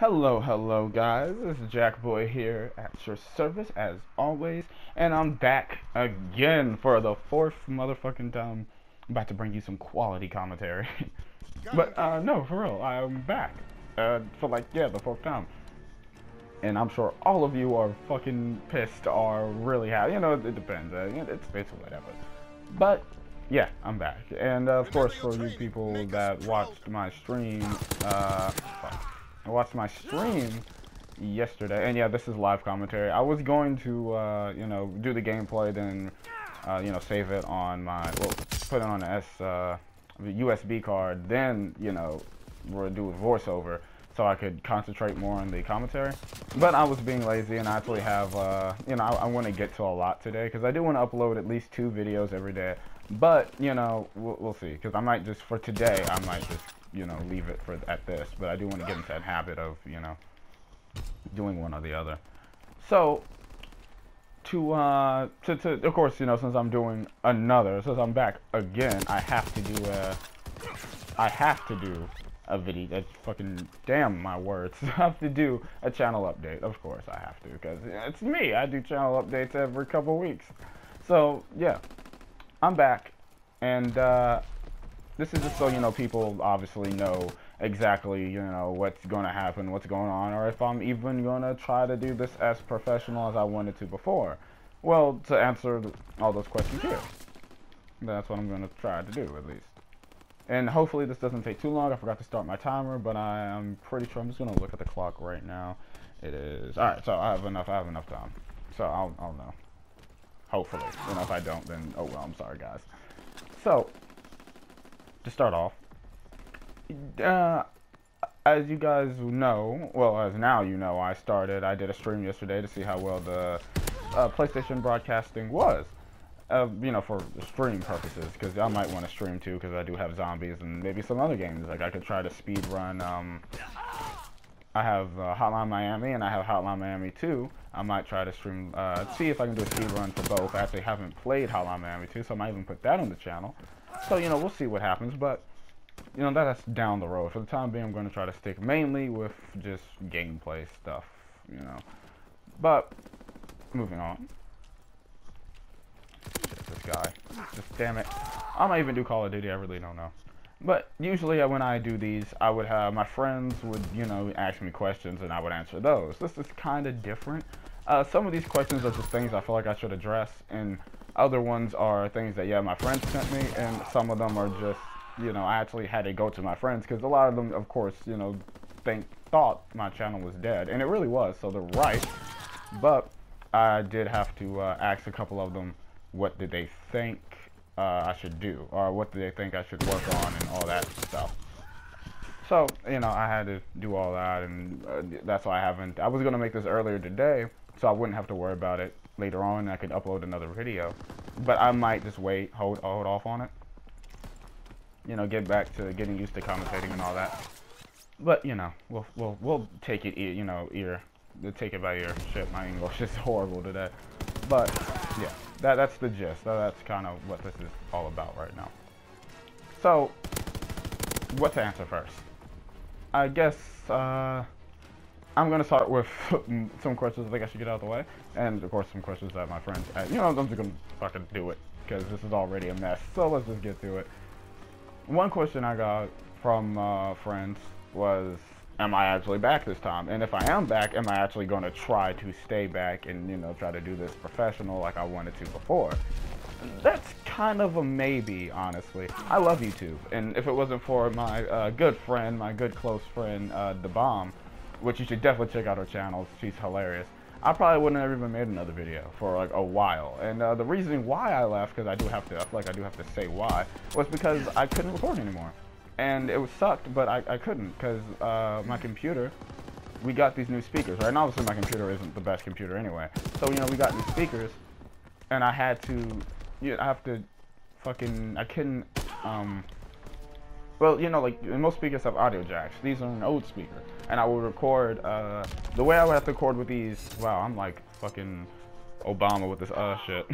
Hello guys, this is Jackboy here at your service as always, and I'm back again for the fourth motherfucking time. I'm about to bring you some quality commentary. But no, for real, I'm back for like, yeah, the fourth time. And I'm sure all of you are fucking pissed or really happy, you know, it depends, it's whatever. But yeah, I'm back. And of course, for you people that watched my stream, I watched my stream yesterday, and yeah, this is live commentary. I was going to, you know, do the gameplay, then, you know, save it on my, well, put it on an USB card, then, you know, do a voiceover so I could concentrate more on the commentary. But I was being lazy, and I actually have, you know, I want to get to a lot today because I do want to upload at least 2 videos every day. But, you know, we'll see, because I might just, for today, I might just, you know, leave it for at this, but I do want to get into that habit of, you know, doing one or the other. So, to of course, you know, since I'm doing another, since I'm back again, I have to do a video, that's fucking, damn my words, I have to do a channel update, of course I have to, because it's me, I do channel updates every couple weeks. So, yeah, I'm back, and, this is just so, you know, people obviously know exactly, you know, what's going to happen, what's going on, or if I'm even going to try to do this as professional as I wanted to before. Well, to answer all those questions here. That's what I'm going to try to do, at least. And hopefully this doesn't take too long. I forgot to start my timer, but I'm pretty sure. I'm just going to look at the clock right now. It is. All right, so I have enough time. So I'll know. Hopefully. And if I don't, then, oh, well, I'm sorry, guys. So, to start off, as you guys know, well, as now you know, I did a stream yesterday to see how well the PlayStation broadcasting was, you know, for stream purposes, because I might want to stream too, because I do have zombies and maybe some other games. Like, I could try to speed run, I have Hotline Miami and I have Hotline Miami 2. I might try to stream, see if I can do a speed run for both. I actually haven't played Hotline Miami 2, so I might even put that on the channel. So, you know, we'll see what happens, but, you know, that's down the road. For the time being, I'm going to try to stick mainly with just gameplay stuff, you know. But, moving on. Shit, this guy. Just damn it. I might even do Call of Duty, I really don't know. But usually when I do these, I would have, my friends would, you know, ask me questions and I would answer those. This is kind of different. Some of these questions are just things I feel like I should address, and other ones are things that, yeah, my friends sent me, and some of them are just, you know, I actually had to go to my friends, because a lot of them, of course, you know, thought my channel was dead, and it really was, so they're right, but I did have to ask a couple of them what did they think I should do, or what do they think I should work on, and all that stuff. So, you know, I had to do all that, and that's why I was going to make this earlier today, so I wouldn't have to worry about it later on, and I could upload another video, but I might just wait, hold off on it, you know, get back to getting used to commentating and all that. But, you know, we'll take it, you know, we'll take it by ear. Shit, my English is horrible today, but yeah, that's the gist. That's kind of what this is all about right now. So, what to answer first? I guess I'm going to start with some questions I think I should get out of the way, and of course some questions that my friends had. You know, I'm just going to fucking do it, because this is already a mess, so let's just get through it. One question I got from friends was, am I actually back this time? And if I am back, am I actually going to try to stay back and, you know, try to do this professional like I wanted to before? That's kind of a maybe, honestly. I love YouTube, and if it wasn't for my good friend, my good close friend, The Bomb, which you should definitely check out her channel, she's hilarious, I probably wouldn't have even made another video for like a while. And the reason why I left, because I feel like I do have to say why, was because I couldn't record anymore. And it was sucked, but I couldn't, because my computer, we got these new speakers, right? And obviously my computer isn't the best computer anyway. So, you know, we got new speakers, and I had to, you know, I couldn't, well, you know, like, most speakers have audio jacks. These are an old speaker. And I would record, the way I would have to record with these, wow, I'm like fucking Obama with this shit.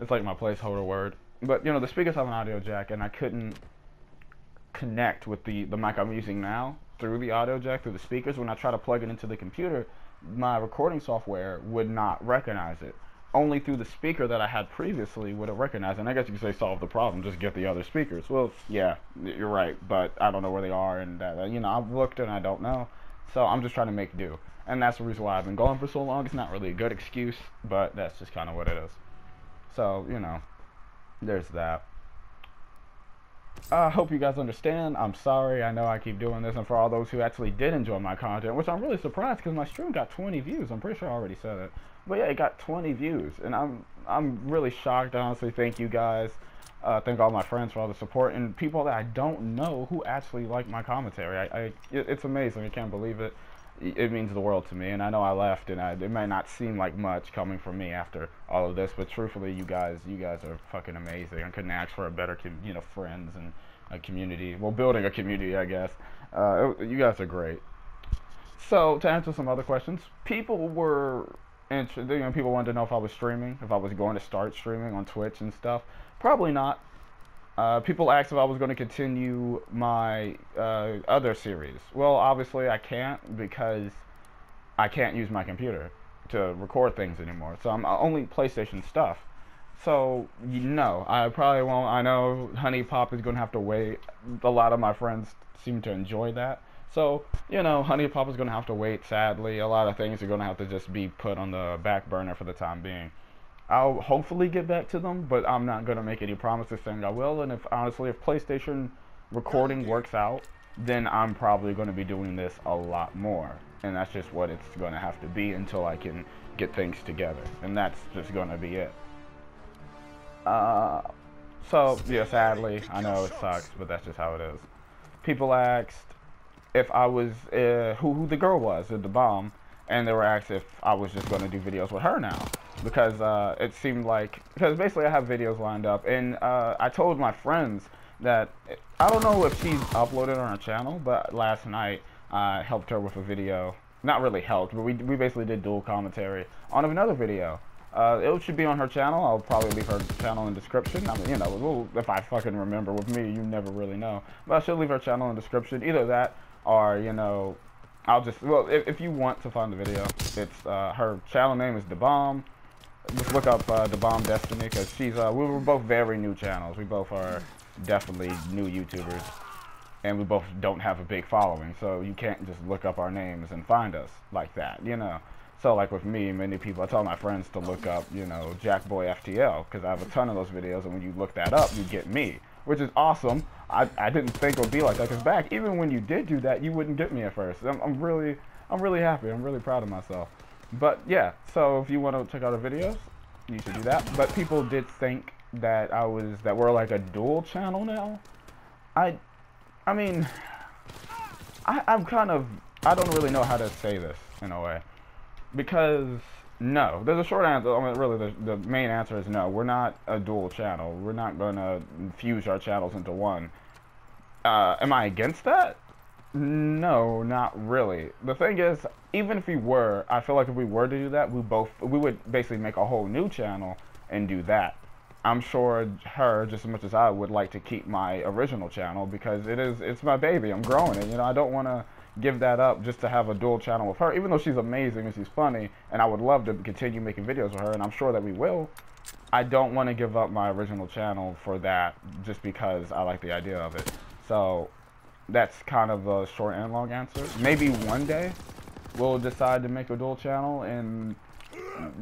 It's like my placeholder word. But, you know, the speakers have an audio jack, and I couldn't connect with the mic I'm using now through the audio jack, through the speakers, when I try to plug it into the computer, my recording software would not recognize it. Only through the speaker that I had previously would have recognized, and I guess you could say solve the problem, just get the other speakers. Well, yeah, you're right, but I don't know where they are, and you know, I've looked and I don't know, so I'm just trying to make do, and that's the reason why I've been gone for so long. It's not really a good excuse, but that's just kind of what it is. So, you know, there's that. I hope you guys understand. I'm sorry, I know I keep doing this, and for all those who actually did enjoy my content, which I'm really surprised because my stream got 20 views. I'm pretty sure I already said it, but yeah, it got 20 views, and I'm really shocked. I honestly thank you guys, thank all my friends for all the support, and people that I don't know who actually like my commentary. It's amazing. I can't believe it. It means the world to me, and I know I left, and it may not seem like much coming from me after all of this, but truthfully, you guys are fucking amazing. I couldn't ask for a better, you know, friends and a community. Well, building a community, I guess. You guys are great. So to answer some other questions, people were interested. You know, people wanted to know if I was streaming, if I was going to start streaming on Twitch and stuff. Probably not. People asked if I was going to continue my other series. Well, obviously I can't, because I can't use my computer to record things anymore. So I'm only PlayStation stuff. So, you know, I probably won't. I know Honey Pop is going to have to wait. A lot of my friends seem to enjoy that. So, you know, Honey Pop is going to have to wait, sadly. A lot of things are going to have to just be put on the back burner for the time being. I'll hopefully get back to them, but I'm not going to make any promises saying I will. And if, honestly, if PlayStation recording works out, then I'm probably going to be doing this a lot more. And that's just what it's going to have to be until I can get things together. And that's just going to be it. So, yeah, sadly, I know it sucks, but that's just how it is. People asked if I was, who the girl was in The Bomb. And they were asked if I was just going to do videos with her now. Because it seemed like, because basically I have videos lined up, and I told my friends that, I don't know if she's uploaded on her channel, but last night I helped her with a video. Not really helped, but we basically did dual commentary on another video. It should be on her channel. I'll probably leave her channel in description. I mean, you know, if I fucking remember. With me, you never really know. But I should leave her channel in description. Either that, or, you know, I'll just, well, if you want to find the video, it's her channel name is The Bomb. Just look up The Bomb Destiny, because she's, we were both very new channels. We both are definitely new YouTubers, and we both don't have a big following, so you can't just look up our names and find us like that, you know. So, like with me, many people, I tell my friends to look up, you know, Jackboy FTL, because I have a ton of those videos, and when you look that up, you get me, which is awesome. I didn't think it would be like that, because back, even when you did do that, you wouldn't get me at first. I'm really happy. I'm really proud of myself. But yeah, so if you want to check out our videos, you should do that. But people did think that I was, that we're like a dual channel now. I mean, I'm kind of, I don't really know how to say this in a way, because no, there's a short answer. I mean, really, the main answer is no. We're not a dual channel. We're not gonna fuse our channels into one. Am I against that? No, not really. The thing is, even if we were, I feel like if we were to do that, we would basically make a whole new channel and do that. I'm sure her, just as much as I would like to keep my original channel, because it's my baby. I'm growing it. You know, I don't want to give that up just to have a dual channel with her, even though she's amazing and she's funny, and I would love to continue making videos with her, and I'm sure that we will. I don't want to give up my original channel for that just because I like the idea of it. So that's kind of a short and long answer. Maybe one day we'll decide to make a dual channel, and,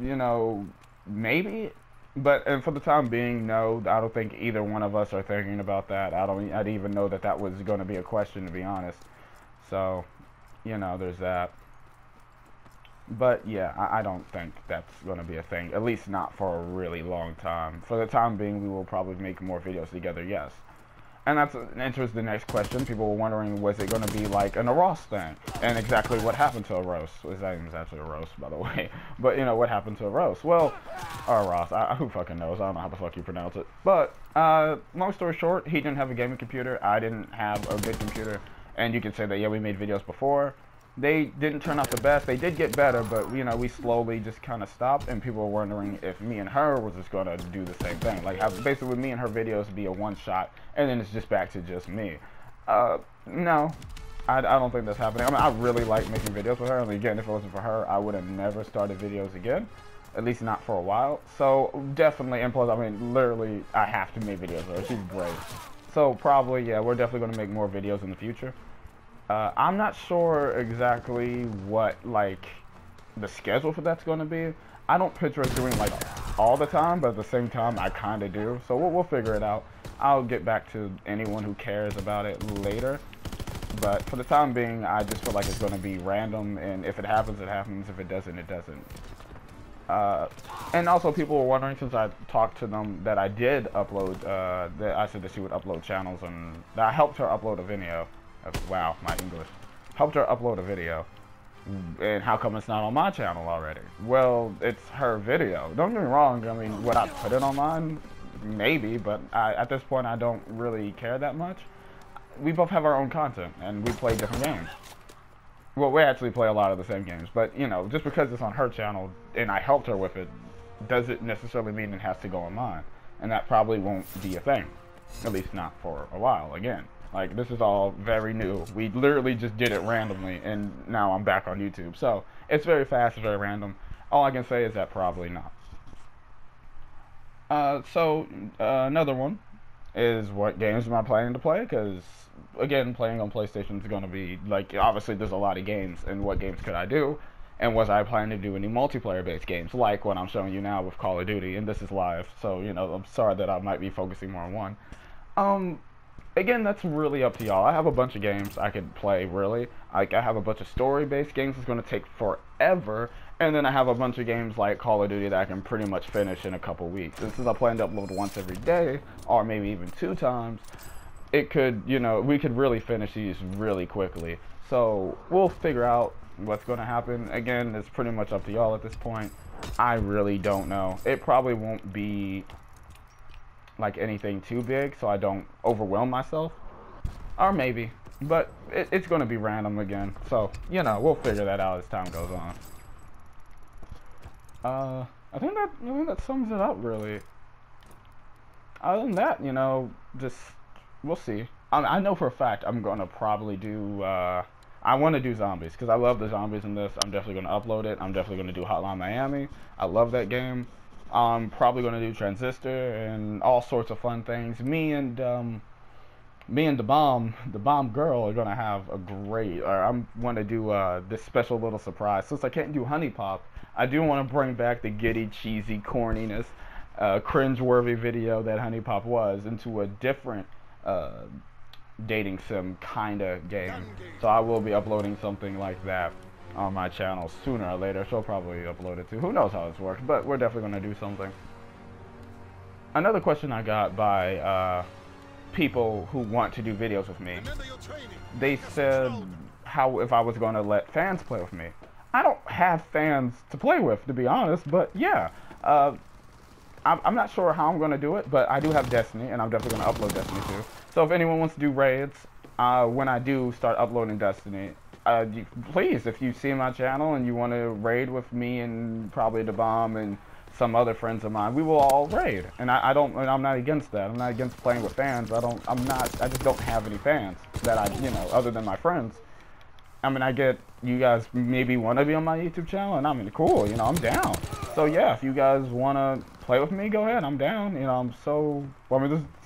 you know, maybe. But and for the time being, no, I don't think either one of us are thinking about that. I didn't even know that that was going to be a question, to be honest. So, you know, there's that. But yeah, I don't think that's going to be a thing, at least not for a really long time. For the time being, we will probably make more videos together, yes. And that answers the next question. People were wondering, was it going to be like an Aros thing? And exactly what happened to Aros. His name is actually Aros, by the way. But, you know, what happened to Aros? Well, Aros, who fucking knows? I don't know how the fuck you pronounce it. But, long story short, he didn't have a gaming computer. I didn't have a good computer. And you could say that, yeah, we made videos before. They didn't turn out the best. They did get better, but, you know, we slowly just kind of stopped. And people were wondering if me and her was just going to do the same thing. Like, basically, me and her videos be a one-shot, and then it's just back to just me. No, I don't think that's happening. I mean, I really like making videos with her. And again, if it wasn't for her, I would have never started videos again. At least not for a while. So definitely, and plus, I mean, literally, I have to make videos with her. She's great. So probably, yeah, we're definitely going to make more videos in the future. I'm not sure exactly what, like, the schedule for that's going to be. I don't picture us doing, like, all the time, but at the same time, I kind of do. So we'll figure it out. I'll get back to anyone who cares about it later. But for the time being, I just feel like it's going to be random, and if it happens, it happens. If it doesn't, it doesn't. And also, people were wondering, since I talked to them, that I did upload, that I said that she would upload channels, and that I helped her upload a video. Wow, my English. Helped her upload a video. And how come it's not on my channel already? Well, it's her video. Don't get me wrong, I mean, would I put it on mine? Maybe, but at this point, I don't really care that much. We both have our own content, and we play different games. Well, we actually play a lot of the same games, but, you know, just because it's on her channel, and I helped her with it, doesn't necessarily mean it has to go on mine. And that probably won't be a thing. At least not for a while, again. Like, this is all very new. We literally just did it randomly, and now I'm back on YouTube. So, it's very fast, very random. All I can say is that probably not. Another one is what games am I planning to play? Because, again, playing on PlayStation is going to be, like, obviously there's a lot of games, and what games could I do? And was I planning to do any multiplayer-based games, like what I'm showing you now with Call of Duty? And this is live, so, you know, I'm sorry that I might be focusing more on one. Again, that's really up to y'all. I have a bunch of games I could play, really. Like, I have a bunch of story-based games that's going to take forever, and then I have a bunch of games like Call of Duty that I can pretty much finish in a couple weeks. And since I plan to upload once every day, or maybe even 2 times, it could, you know, we could really finish these really quickly. So, we'll figure out what's going to happen. Again, it's pretty much up to y'all at this point. I really don't know. It probably won't be like anything too big, so I don't overwhelm myself, or maybe, but it's going to be random again, so, you know, we'll figure that out as time goes on. I think that sums it up, really. Other than that, you know, just, we'll see. I know for a fact I'm going to probably do, I want to do zombies, because I love the zombies in this. I'm definitely going to upload it. I'm definitely going to do Hotline Miami. I love that game. I'm probably going to do Transistor and all sorts of fun things. Me and the bomb girl are going to have a great, or I'm going to do this special little surprise. Since I can't do Honey Pop, I do want to bring back the giddy, cheesy corniness, cringe-worthy video that Honey Pop was into a different dating sim kind of game. So I will be uploading something like that on my channel sooner or later. She'll probably upload it too. Who knows how this works, but we're definitely going to do something. Another question I got by people who want to do videos with me, they said how if I was going to let fans play with me. I don't have fans to play with, to be honest, but yeah. I'm not sure how I'm going to do it, but I do have Destiny, and I'm definitely going to upload Destiny too. So if anyone wants to do raids, when I do start uploading Destiny, please, if you see my channel and you want to raid with me and probably the Bomb and some other friends of mine, we will all raid. And I'm not against that. I'm not against playing with fans. I just don't have any fans that I, you know, other than my friends. I mean, I get you guys maybe want to be on my YouTube channel, and I mean, cool, you know, I'm down. So yeah, if you guys want to play with me, go ahead. I'm down. You know,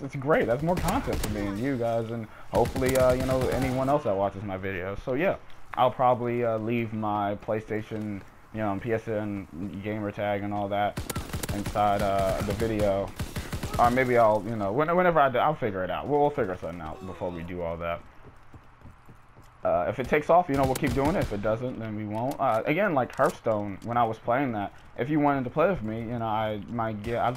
it's great. That's more content for me and you guys, and hopefully, you know, anyone else that watches my videos. So yeah, I'll probably leave my PlayStation, you know, PSN gamer tag and all that inside the video. Or maybe I'll, you know, whenever I do, I'll figure it out. We'll figure something out before we do all that. If it takes off, you know, we'll keep doing it. If it doesn't, then we won't. Again, like Hearthstone, when I was playing that, if you wanted to play with me, you know, I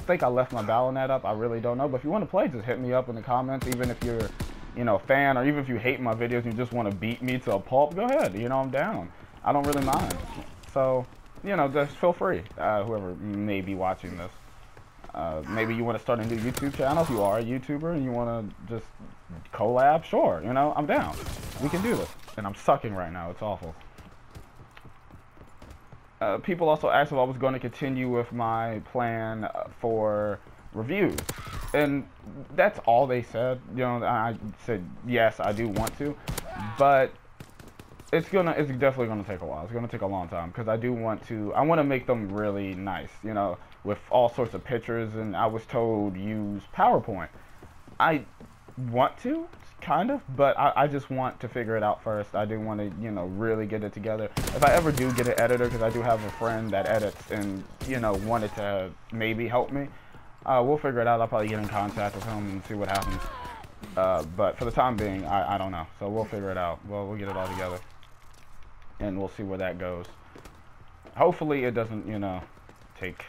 think I left my Battle.net up. I really don't know. But if you want to play, just hit me up in the comments. Even if you're, you know, a fan, or even if you hate my videos and you just want to beat me to a pulp, go ahead. You know, I'm down. I don't really mind. So, you know, just feel free, whoever may be watching this. Maybe you want to start a new YouTube channel. If you are a YouTuber and you want to just collab, sure, you know, I'm down. We can do this. And I'm sucking right now. It's awful. People also asked if I was going to continue with my plan for reviews. And that's all they said. You know, I said, yes, I do want to. But It's definitely gonna take a while. It's gonna take a long time because I want to make them really nice, you know, with all sorts of pictures. And I was told use PowerPoint. I want to, kind of, but I just want to figure it out first. I do want to, you know, really get it together. If I ever do get an editor, because I do have a friend that edits and, you know, wanted to maybe help me, we'll figure it out. I'll probably get in contact with him and see what happens. But for the time being, I don't know. So we'll figure it out. Well, we'll get it all together. And we'll see where that goes. Hopefully it doesn't, you know, take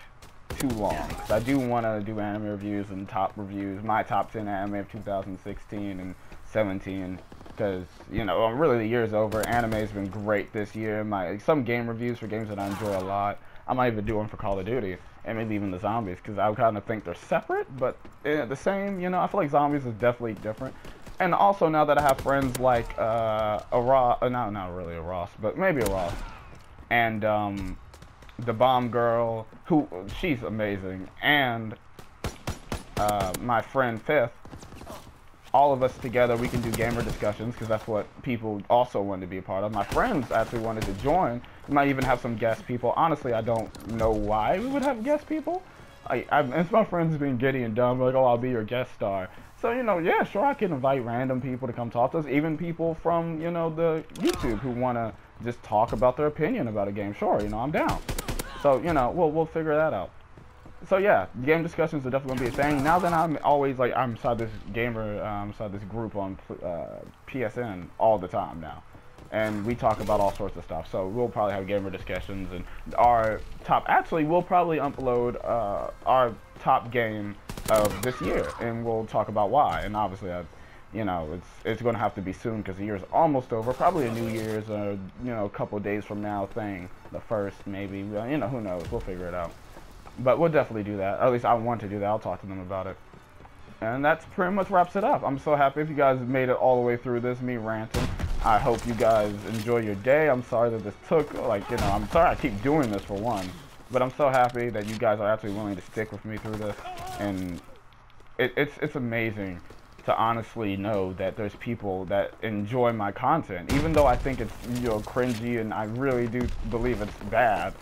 too long. So I do want to do anime reviews and top reviews, my top 10 anime of 2016 and 17, because, you know, really the year's over. Anime's been great this year. Some game reviews for games that I enjoy a lot. I might even do one for Call of Duty and maybe even the zombies, because I kind of think they're separate, but the same, you know. I feel like zombies is definitely different. And also, now that I have friends like Aros, no, not really Aros, but maybe Aros, and the Bomb girl, who she's amazing, and my friend Fifth, all of us together, we can do gamer discussions, because that's what people also want to be a part of. My friends actually wanted to join. We might even have some guest people. Honestly, I don't know why we would have guest people. It's my friends being giddy and dumb, like, oh, I'll be your guest star. So, you know, yeah, sure, I can invite random people to come talk to us, even people from, you know, the YouTube who want to just talk about their opinion about a game. Sure, you know, I'm down. So, you know, we'll figure that out. So yeah, game discussions are definitely going to be a thing. Now that I'm always, like, I'm inside this gamer, inside this group on PSN all the time now. And we talk about all sorts of stuff. So we'll probably have gamer discussions and our top, actually we'll probably upload our top game of this year. And we'll talk about why. And obviously, you know, it's going to have to be soon because the year's almost over. Probably a New Year's, you know, a couple days from now thing. The first, maybe. You know, who knows? We'll figure it out. But we'll definitely do that. At least I want to do that. I'll talk to them about it. And that's pretty much wraps it up. I'm so happy if you guys made it all the way through this, me ranting. I hope you guys enjoy your day. I'm sorry that this took, like, you know, I'm sorry I keep doing this for one. But I'm so happy that you guys are actually willing to stick with me through this. And it's amazing to honestly know that there's people that enjoy my content. Even though I think it's, you know, cringy and I really do believe it's bad,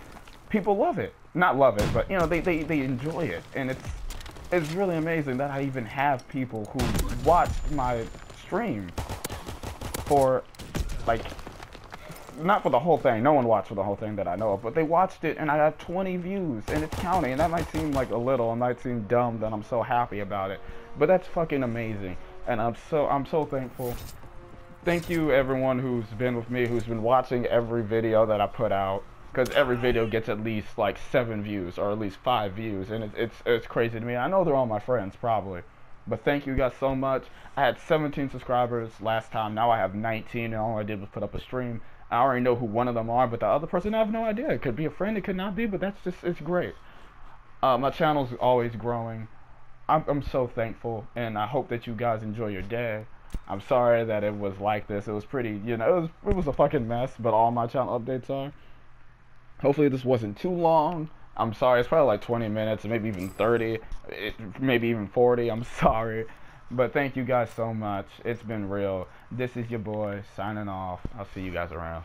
people love it. Not love it, but, you know, they enjoy it. And it's really amazing that I even have people who watched my stream for, like, not for the whole thing. No one watched for the whole thing that I know of, but they watched it, and I got 20 views, and it's counting. And that might seem like a little, it might seem dumb that I'm so happy about it, but that's fucking amazing. And I'm so thankful. Thank you, everyone who's been with me, who's been watching every video that I put out. Because every video gets at least, like, 7 views, or at least 5 views, and it's crazy to me. I know they're all my friends, probably, but thank you guys so much. I had 17 subscribers last time, now I have 19, and all I did was put up a stream. I already know who one of them are, but the other person, I have no idea. It could be a friend, it could not be, but that's just, it's great. My channel's always growing. I'm so thankful, and I hope that you guys enjoy your day. I'm sorry that it was like this. It was pretty, you know, it was a fucking mess, but all my channel updates are. Hopefully this wasn't too long. I'm sorry, it's probably like 20 minutes, maybe even 30, maybe even 40, I'm sorry. But thank you guys so much, it's been real. This is your boy, signing off. I'll see you guys around.